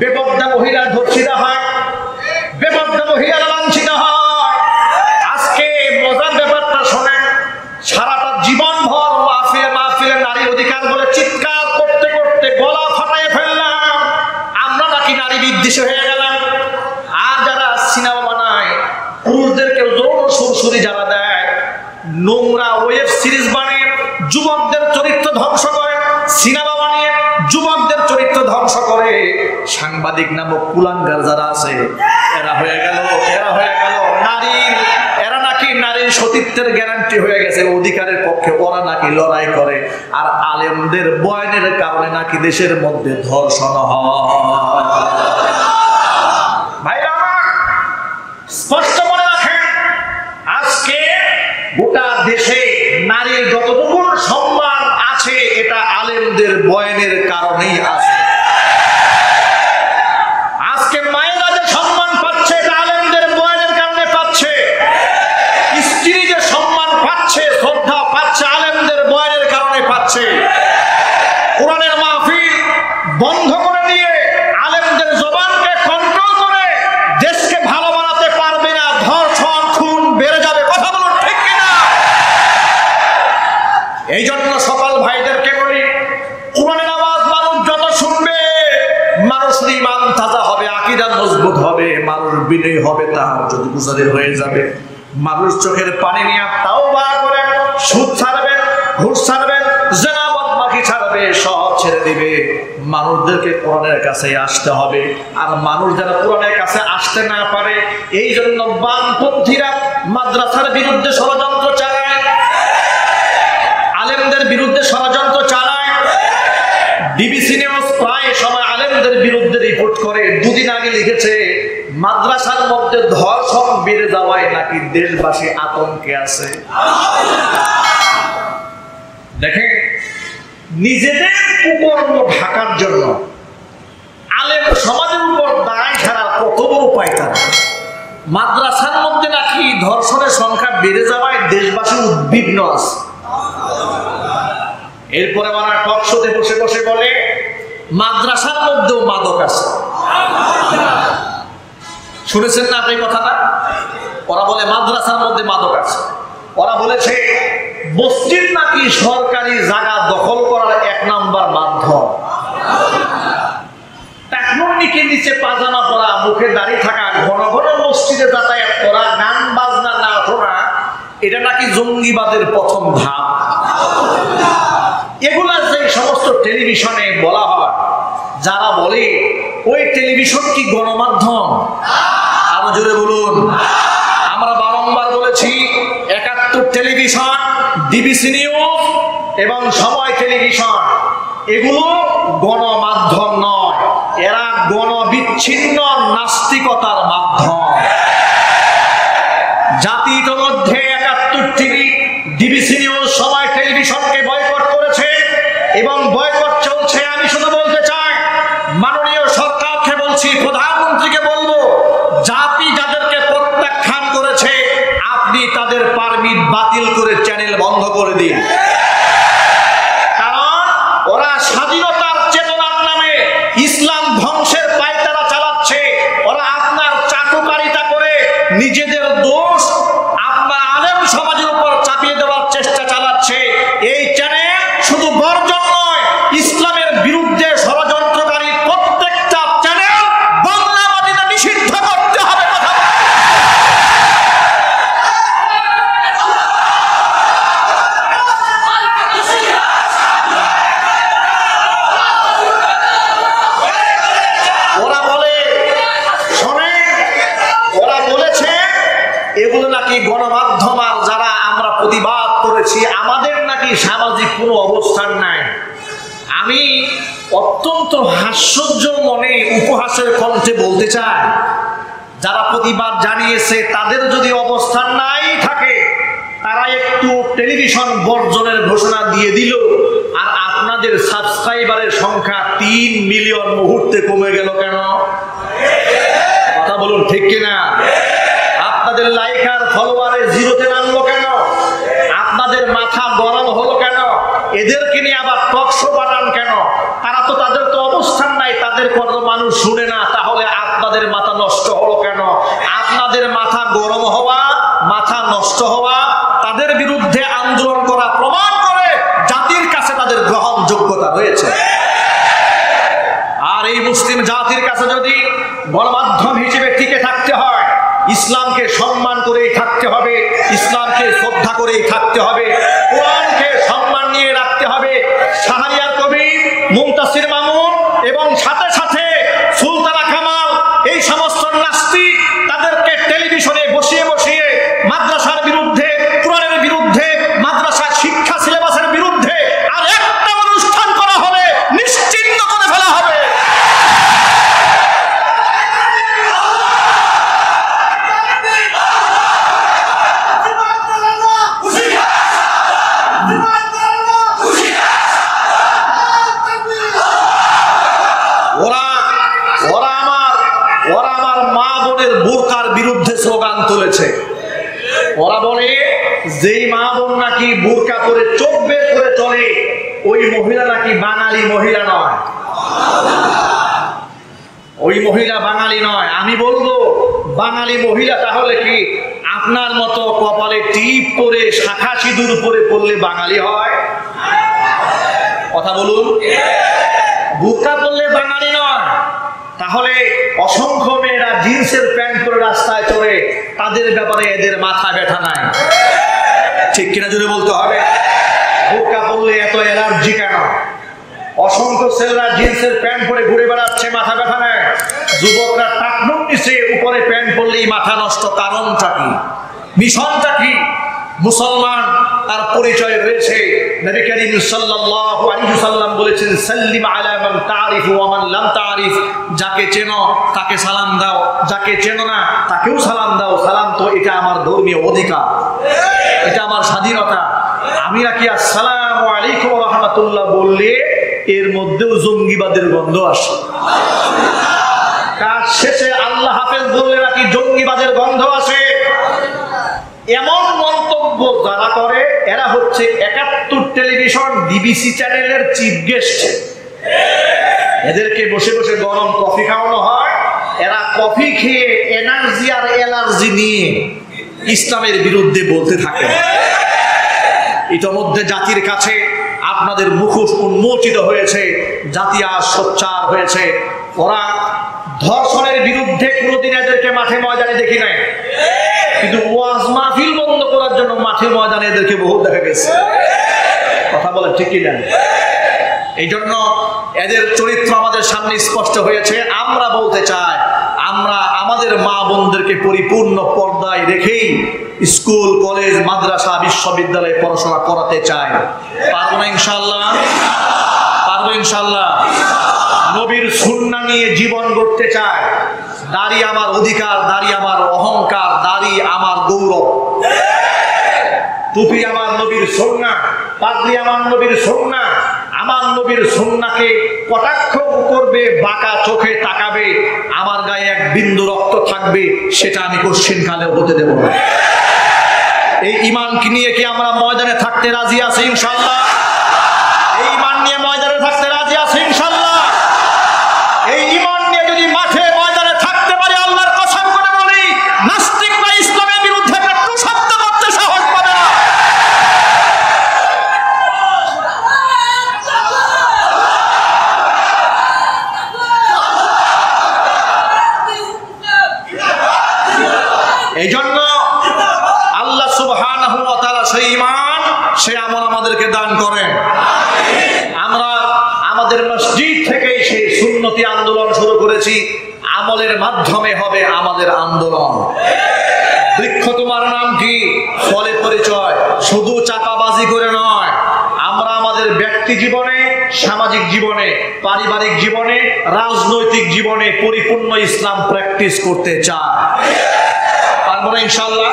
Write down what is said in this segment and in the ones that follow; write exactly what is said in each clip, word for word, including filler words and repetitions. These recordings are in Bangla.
বেপরদা মহিলা ধর্ষিতা হয়, বেপরদা মহিলা লাঞ্ছিত হয়। আজকে মজার ব্যাপারটা শোনেন, সারাটা জীবন ভর মাহফিলে মাহফিলে নারী অধিকার বলে চিৎকার করতে করতে গলা ফাটায় ফেললাম, আমরা নাকি নারী বিদ্বেষী হয়ে গেলাম। আর যারা সিনেমা বানায় পুরুষদেরকে যৌন সুরসুরি যারা দেয়, নোংরা ওয়েব সিরিজ বানিয়ে যুবকদের চরিত্র ধ্বংস করে, সিনেমা বানিয়ে যুবকদের চরিত্র ধ্বংস করে, সাংবাদিক নামক কুলাঙ্গার যারা আছে এরা হয়ে গেল এরা হয়ে গেল নারীর, এরা নাকি নারীর সতীত্বের গ্যারান্টি হয়ে গেছে, অধিকারের পক্ষে ওরা নাকি লড়াই করে। আর আলেমদের বয়ানের কারণে নাকি দেশের মধ্যে ধর্ষণ হয়। ভাইরা আমার স্পষ্ট মনে রাখেন, আজকে গোটা দেশে নারীর যতটুকু সম্মান আছে এটা আলেমদের বয়ানের কারণেই আছে। কোরআনের মাহফিল বন্ধ করে দিয়ে আলেমদের জবানকে কন্ট্রোল করে দেশকে ভালো বানাতে পারবে না, ধর্ষণ খুন বেড়ে যাবে। কথা বলুন ঠিক কিনা? এই জন্য সকল ভাইদেরকে বলি, কোরআনের আওয়াজ মানুষ যত শুনবে মানুষের ঈমান তাজা হবে, আকীদা মজবুত হবে, মানুষ বিনয় হবে, তাহার যদি গুজারি হয়ে যাবে, মানুষ চোখের পানি নিয়ে তাওবা করে সুদ ছাড়বে, ঘুষ ছাড়বে, সব ছেড়ে দিবে। মানুষদেরকে কোরআনের কাছে আসতে হবে। আর মানুষ যারা কোরআনের কাছে আসতে না পারে, এই জন্য বামপন্থীরা মাদ্রাসার বিরুদ্ধে ষড়যন্ত্র চালায়, আলেমদের বিরুদ্ধে ষড়যন্ত্র চালায়। ডিবিসি নিউজ প্রায় সময় আলেমদের বিরুদ্ধে রিপোর্ট করে। দুদিন আগে লিখেছে মাদ্রাসার মধ্যে ধর্ষণ বেড়ে যাওয়ায় নাকি দেশবাসী আতঙ্কে আছে। দেখেন, নিজেদের কুকর্ম ঢাকার জন্য আলেম সমাজের উপর দায় ছাড়া কত বড় পায়তারা। মাদ্রাসার মধ্যে নাকি ধর্ষণের সংখ্যা বেড়ে যাওয়ায় দেশবাসী উদ্বিগ্ন আছে। এরপরে ওরা টকশোতে বসে বসে বলে মাদ্রাসার মধ্যেও মাদক আছে। শুনেছেন না আপনি কথাটা? ওরা বলে মাদ্রাসার মধ্যে মাদক আছে। ওরা বলেছে মসজিদ নাকি সরকারি জায়গা দখল করার এক নাম্বার মাধ্যম। টেকনোনিকের নিচে পাজামা পরা, মুখে দাড়ি থাকা, ঘন ঘন মসজিদে যাতায়াত করা, গান বাজনা না শোনা, এটা নাকি জঙ্গিবাদের প্রথম ধাপ। এগুলা যে সমস্ত টেলিভিশনে বলা হয়, যারা বলে ওই টেলিভিশন কি গণমাধ্যম? আরো জোরে বলুন। আমরা বারংবার বলেছি একাত্তর টেলিভিশন, ডিবিসি নিউজ এবং সময় টেলিভিশন এগুলো গণমাধ্যম নয়, এরা গণবিচ্ছিন্ন নাস্তিকতার মাধ্যম। জাতির মধ্যে একাত্তর টিভি, ডিবিসি নিউজ, সময় টেলিভিশনকে বয়কট করেছে এবং বয়কট চলছে। আমি শুধু বলতে চাই, মাননীয় সরকারকে বলছি, প্রধানমন্ত্রীকে বলবো, জাতি যাদেরকে প্রত্যাখ্যান করেছে আপনি তাদের পারমিট বাতিল করে চ্যানেল বন্ধ করে দিন। কারণ ওরা স্বাধীনতার চেতনার নামে ইসলাম ধ্বংসের পায়তারা চালাচ্ছে। ওরা আপনার চাটুকারিতা করে নিজেদের দোষ আপনার আলেম সমাজের উপর চাপিয়ে দেওয়ার চেষ্টা চালাচ্ছে। এই চ্যানেল শুধু বর্জন নয়, ইসলামের বিরুদ্ধে ষড়যন্ত্রকারী প্রত্যেকটা চ্যানেল বাংলা মাটিতে নিষিদ্ধ করতে হবে। এগুলো নাকি গণমাধ্যম, আর যারা আমরা প্রতিবাদ করেছি আমাদের নাকি সামাজিক কোনো অবস্থান নাই। আমি অত্যন্ত হাস্যজ্জ মনে উপহাসের কণ্ঠে বলতে চাই, যারা প্রতিবাদ জানিয়েছে তাদের যদি অবস্থান নাই থাকে, তারা একটু টেলিভিশন বর্জনের ঘোষণা দিয়ে দিল, আর আপনাদের সাবস্ক্রাইবারের সংখ্যা তিন মিলিয়ন মুহূর্তে কমে গেল কেন? কথা বলুন ঠিক কিনা? আপনাদের লাইক আর ফলোয়ারে জিরোতে নামলো কেন? আপনাদের মাথা গরম হলো কেন? এদেরকে নিয়ে আবার টকশো বানান কেন? তারা তো, তাদের তো অবস্থান নাই, তাদের কর্ম मानुष शुने ना ताहोले आपनादेर माथा नष्ट होलो केन आपनादेर माथा गरम हवा माथा नष्ट हवा तादेर बिरुद्धे आंदोलन करा प्रमाण करे जातिर काछे तादेर ग्रहणयोग्यता रयेछे आर एई मुस्लिम जातिर काछे जदि गणमाध्यम हिसेबे टिके थाकते हय इस्लाम के सम्मान करे थाकते हबे इस्लाम के श्रद्धा करे थाकते हबे कुरान के सम्मान निये राखते हबे शाहरियार कवि मुमतासिर मामुन एवं साथे साथे सुल्ताना कमाल এই সমস্ত নাস্তিক তাদেরকে টেলিভিশনে বসিয়ে বসিয়ে মাদ্রাসার বিরুদ্ধে কুরআনের বিরুদ্ধে মাদ্রাসা শিক্ষা সিলেবাসের বিরুদ্ধে আর একটা অনুষ্ঠান করা হলে নিশ্চিহ্ন করে ফেলা হবে असंख्य मेरा जीन्सের প্যান্ট পরে রাস্তায় চলে তাদের ব্যাপারে এদের মাথা ব্যথা নাই ঠিক কিনা জোরে বলতে হবে বোরকা পরলে এত অ্যালার্জি কেন অসংখ্য ছেলেরা জিন্সের প্যান্ট পরে ঘুরে বেড়াচ্ছে মাথা ব্যথা নাই যুবকরা টাকনুর নিচে উপরে প্যান্ট পরলেই মাথা নষ্ট কারণটা কি মিশনটা কি মুসলমান তার পরিচয় রয়েছে নবী করিম সাল্লাল্লাহু আলাইহি ওয়াসাল্লাম বলেছেন সাল্লিম আলা মান তা'রিফ ওয়া মান লাম তা'রিফ যাকে চেনো তাকে সালাম দাও যাকে চেনো না তাকেও সালাম দাও সালাম তো এটা আমার ধর্মীয় অধিকার ঠিক এটা আমার স্বাধীনতা আমি নাকি আসসালামু আলাইকুম ওয়া রাহমাতুল্লাহ বললে এর মধ্যেও জঙ্গিবাদের গন্ধ আসে সুবহানাল্লাহ কার শেষে আল্লাহ হাফেজ বললে নাকি জঙ্গিবাদের গন্ধ আসে এমন মন্তব্য যারা করে এরা হচ্ছে একাত্তর টেলিভিশন ডিবিসি চ্যানেলের চিফ গেস্ট এদেরকে বসে বসে গরম কফি খাওয়ানো হয় এরা কফি খেয়ে এনার্জি আর অ্যালার্জি নিয়ে ইসলামের বিরুদ্ধে বলতে থাকে ইতোমধ্যে জাতির কাছে আপনাদের মুখোশ উন্মোচিত হয়েছে জাতি আজ সোচ্চার হয়েছে ওরা ধর্ষণের বিরুদ্ধে কোনোদিন এদেরকে মাঠে ময়দানে দেখি নাই কিন্তু ওয়াজ মাহফিল বন্ধ করার জন্য মাঠে ময়দানে এদেরকে বহুত দেখা গেছে কথা বলে ঠিক কি না এইজন্য এদের চরিত্র আমাদের সামনে স্পষ্ট হয়েছে আমরা বলতে চাই আমরা আমাদের মা বোনদেরকে পরিপূর্ণ পর্দায় রেখেই স্কুল কলেজ মাদ্রাসা বিশ্ববিদ্যালয়ে পড়াশোনা করাতে চাই পারবো না ইনশাআল্লাহ পারবো ইনশাআল্লাহ নবীর সুন্নাহ নিয়ে জীবন গড়তে চাই দাড়ি আমার অধিকার দাড়ি আমার অহংকার দাড়ি আমার গৌরব টুপি আমার নবীর সুন্নাহ পাগড়ি আমার নবীর সুন্নাহ আমার নবীর সুন্নাহকে কটাক্ষ করবে বাঁকা চোখে তাকাবে আমার গায়ে এক বিন্দু রক্ত থাকবে সেটা আমি কোশ্চিন কালেও হতে দেব না এই ঈমান কি নিয়ে কি আমরা ময়দানে থাকতে রাজি আছি ইনশাআল্লাহ এই ঈমান নিয়ে ময়দানে থাকতে রাজি আছি ইনশাআল্লাহ এই ঈমান নিয়ে যদি মাঠে ময়দানে থাকতে পারি আল্লাহর কসম করে বলি নাস্তিকরা ইসলামের বিরুদ্ধে একটা শব্দ করতে সাহস পাবে না এই জন্য জীবনে সামাজিক জীবনে পারিবারিক জীবনে রাজনৈতিক জীবনে পরিপূর্ণ ইসলাম প্র্যাকটিস করতে চায় পারবো না ইনশাআল্লাহ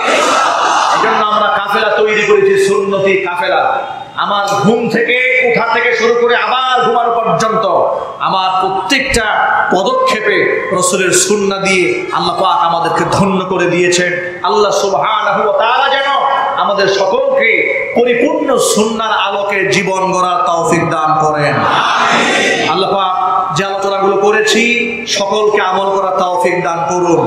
এজন্য আমরা কাফেলা তৈরি করেছি সুন্নতি কাফেলা আমার ঘুম থেকে উঠা থেকে শুরু করে আবার ঘুমানো পর্যন্ত আমার প্রত্যেকটা পদক্ষেপে রাসূলের সুন্নাহ দিয়ে আল্লাহ পাক আমাদেরকে ধন্য করে দিয়েছেন আল্লাহ সুবহানাহু ওয়া তাআলা যেন আমাদের সকলকে পরিপূর্ণ সুন্নাহর আলোকে জীবন গড়ার তৌফিক দান করেন আমিন আল্লাহ পাক যে আলোচনা আমল করেছি সকলকে আমল করার তৌফিক দান করুন।